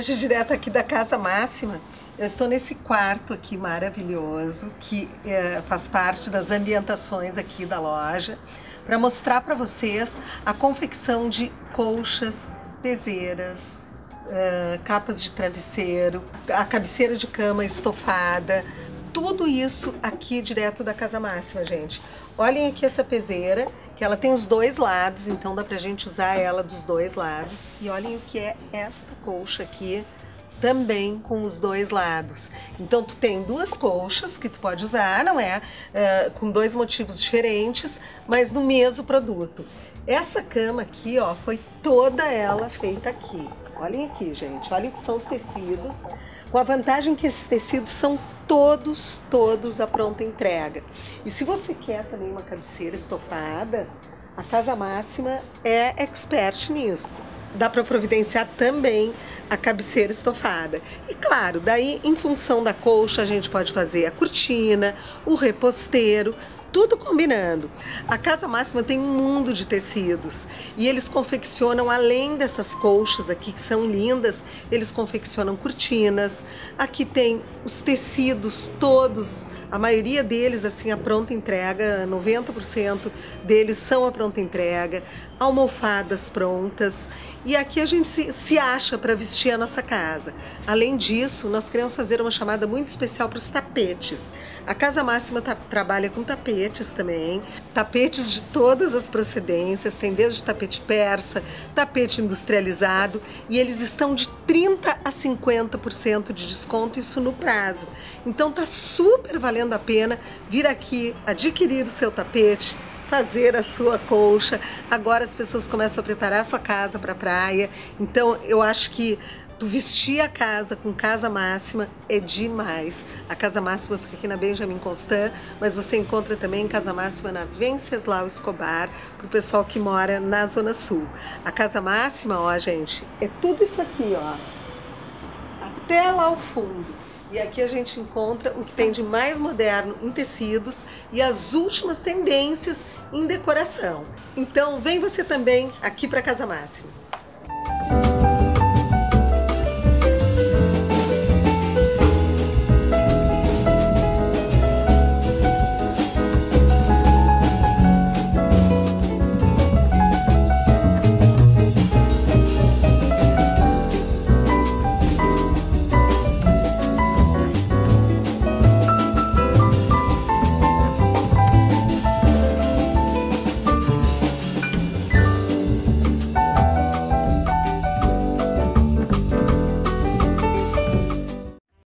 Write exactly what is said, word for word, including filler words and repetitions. hoje direto aqui da Casamassima. Eu estou nesse quarto aqui maravilhoso, que é, faz parte das ambientações aqui da loja, para mostrar para vocês a confecção de colchas, peseiras, é, capas de travesseiro, a cabeceira de cama estofada, tudo isso aqui direto da Casamassima, gente. Olhem aqui essa peseira, que ela tem os dois lados, então dá pra gente usar ela dos dois lados. E olhem o que é esta colcha aqui, também com os dois lados. Então tu tem duas colchas que tu pode usar, não é? Uh, com dois motivos diferentes, mas no mesmo produto. Essa cama aqui, ó, foi toda ela feita aqui. Olhem aqui, gente, olhem o que são os tecidos. Com a vantagem que esses tecidos são todos, todos à pronta entrega. E se você quer também uma cabeceira estofada, a Casamassima é expert nisso. Dá para providenciar também a cabeceira estofada. E claro, daí em função da colcha a gente pode fazer a cortina, o reposteiro, tudo combinando. A Casamassima tem um mundo de tecidos e eles confeccionam, além dessas colchas aqui que são lindas, eles confeccionam cortinas. Aqui tem os tecidos todos, a maioria deles assim a pronta entrega, noventa por cento deles são a pronta entrega, almofadas prontas, e aqui a gente se, se acha para vestir a nossa casa. Além disso, nós queremos fazer uma chamada muito especial para os tapetes. A Casamassima tá, trabalha com tapetes também, tapetes de todas as procedências, tem desde tapete persa, tapete industrializado, e eles estão de trinta a cinquenta por cento de desconto, isso no prazo. Então tá super valendo valendo a pena vir aqui adquirir o seu tapete, fazer a sua colcha. Agora as pessoas começam a preparar a sua casa para a praia, então eu acho que tu vestir a casa com Casamassima é demais. A Casamassima fica aqui na Benjamin Constant, mas você encontra também Casamassima na Venceslau Escobar, pro pessoal que mora na Zona Sul. A Casamassima, ó gente, é tudo isso aqui, ó, até lá ao fundo. E aqui a gente encontra o que tem de mais moderno em tecidos e as últimas tendências em decoração. Então vem você também aqui para Casamassima.